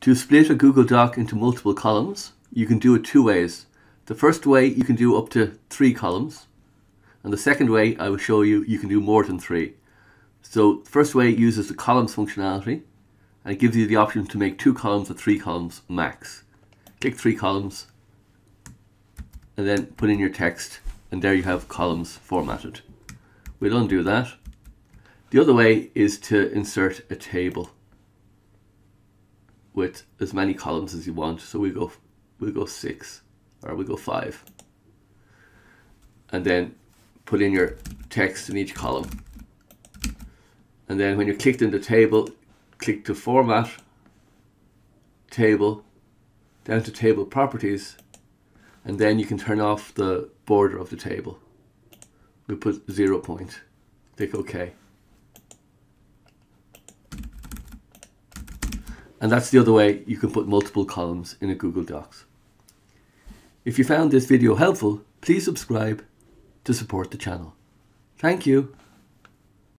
To split a Google Doc into multiple columns, you can do it two ways. The first way, you can do up to 3 columns, and the second way I will show you, you can do more than 3. So the first way uses the columns functionality, and it gives you the option to make 2 columns or 3 columns max. Click 3 columns and then put in your text, and there you have columns formatted. We'll undo that. The other way is to insert a table with as many columns as you want. So we'll go 6, or we'll go 5, and then put in your text in each column. And then when you clicked in the table, click to Format, Table, down to Table Properties, and then you can turn off the border of the table. We put 0 point. Click OK. And that's the other way you can put multiple columns in a Google Docs. If you found this video helpful, please subscribe to support the channel. Thank you.